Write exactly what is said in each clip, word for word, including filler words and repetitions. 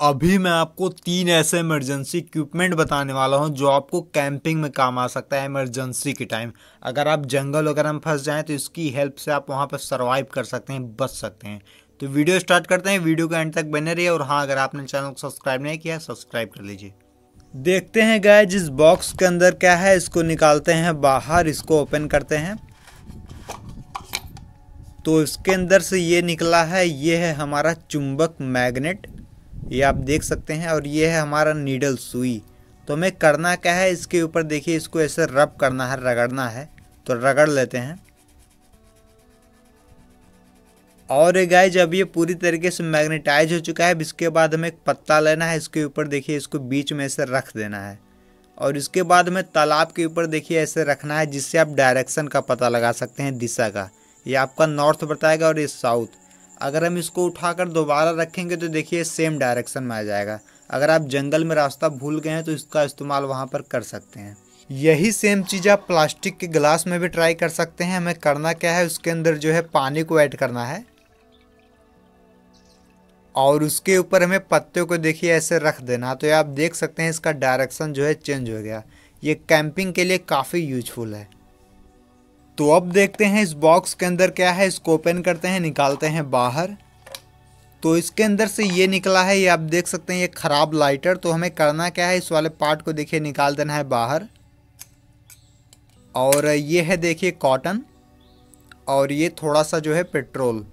अभी मैं आपको तीन ऐसे इमरजेंसी इक्विपमेंट बताने वाला हूं जो आपको कैंपिंग में काम आ सकता है इमरजेंसी के टाइम। अगर आप जंगल वगैरह में फंस जाएं तो इसकी हेल्प से आप वहां पर सर्वाइव कर सकते हैं, बच सकते हैं। तो वीडियो स्टार्ट करते हैं, वीडियो के एंड तक बने रहिए। और हाँ, अगर आपने चैनल को सब्सक्राइब नहीं किया सब्सक्राइब कर लीजिए। देखते हैं गाइस इस बॉक्स के अंदर क्या है। इसको निकालते हैं बाहर, इसको ओपन करते हैं तो इसके अंदर से ये निकला है। ये है हमारा चुंबक मैग्नेट, ये आप देख सकते हैं। और ये है हमारा नीडल सुई। तो हमें करना क्या है, इसके ऊपर देखिए इसको ऐसे रब करना है, रगड़ना है। तो रगड़ लेते हैं। और ये गाइस जब ये पूरी तरीके से मैग्नेटाइज हो चुका है, अब इसके बाद हमें एक पत्ता लेना है, इसके ऊपर देखिए इसको बीच में ऐसे रख देना है। और इसके बाद हमें तालाब के ऊपर देखिए ऐसे रखना है, जिससे आप डायरेक्शन का पता लगा सकते हैं, दिशा का। ये आपका नॉर्थ बताएगा और ये साउथ। अगर हम इसको उठाकर दोबारा रखेंगे तो देखिए सेम डायरेक्शन में आ जाएगा। अगर आप जंगल में रास्ता भूल गए हैं तो इसका इस्तेमाल वहाँ पर कर सकते हैं। यही सेम चीज़ आप प्लास्टिक के गिलास में भी ट्राई कर सकते हैं। हमें करना क्या है, उसके अंदर जो है पानी को ऐड करना है और उसके ऊपर हमें पत्ते को देखिए ऐसे रख देना। तो ये आप देख सकते हैं इसका डायरेक्शन जो है चेंज हो गया। ये कैंपिंग के लिए काफ़ी यूजफुल है। तो अब देखते हैं इस बॉक्स के अंदर क्या है। इसको ओपन करते हैं, निकालते हैं बाहर। तो इसके अंदर से ये निकला है, ये आप देख सकते हैं, ये ख़राब लाइटर। तो हमें करना क्या है, इस वाले पार्ट को देखिए निकाल देना है बाहर। और ये है देखिए कॉटन और ये थोड़ा सा जो है पेट्रोल।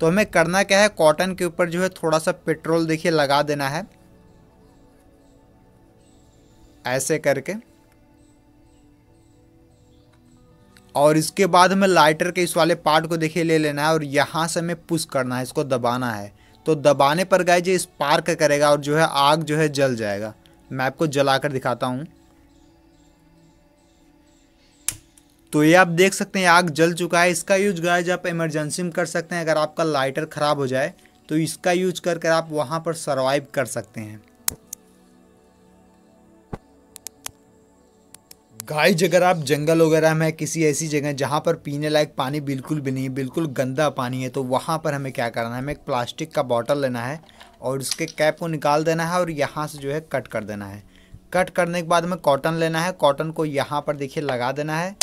तो हमें करना क्या है, कॉटन के ऊपर जो है थोड़ा सा पेट्रोल देखिए लगा देना है ऐसे करके। और इसके बाद हमें लाइटर के इस वाले पार्ट को देखिए ले लेना है और यहाँ से हमें पुश करना है, इसको दबाना है। तो दबाने पर गाइस ये स्पार्क करेगा और जो है आग जो है जल जाएगा। मैं आपको जला कर दिखाता हूँ। तो ये आप देख सकते हैं आग जल चुका है। इसका यूज गाइस आप इमरजेंसी में कर सकते हैं। अगर आपका लाइटर ख़राब हो जाए तो इसका यूज करके आप वहाँ पर सर्वाइव कर सकते हैं। गाइस अगर आप जंगल वगैरह में किसी ऐसी जगह जहाँ पर पीने लायक पानी बिल्कुल भी नहीं, बिल्कुल गंदा पानी है, तो वहाँ पर हमें क्या करना है, हमें एक प्लास्टिक का बॉटल लेना है और उसके कैप को निकाल देना है और यहाँ से जो है कट कर देना है। कट करने के बाद हमें कॉटन लेना है, कॉटन को यहाँ पर देखिए लगा देना है।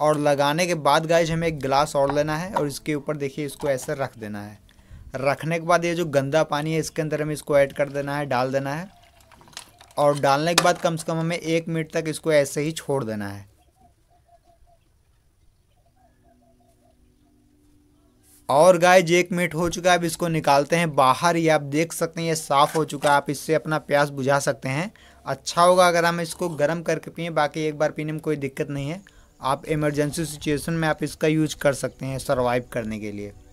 और लगाने के बाद गाइस हमें एक गिलास और लेना है और इसके ऊपर देखिए इसको ऐसे रख देना है। रखने के बाद ये जो गंदा पानी है इसके अंदर हमें इसको ऐड कर देना है, डाल देना है। और डालने के बाद कम से कम हमें एक मिनट तक इसको ऐसे ही छोड़ देना है। और गाइस एक मिनट हो चुका है, अब इसको निकालते हैं बाहर। ये आप देख सकते हैं ये साफ़ हो चुका है। आप इससे अपना प्यास बुझा सकते हैं। अच्छा होगा अगर हम इसको गर्म करके पिए, बाकी एक बार पीने में कोई दिक्कत नहीं है। आप इमरजेंसी सिचुएशन में आप इसका यूज कर सकते हैं सर्वाइव करने के लिए।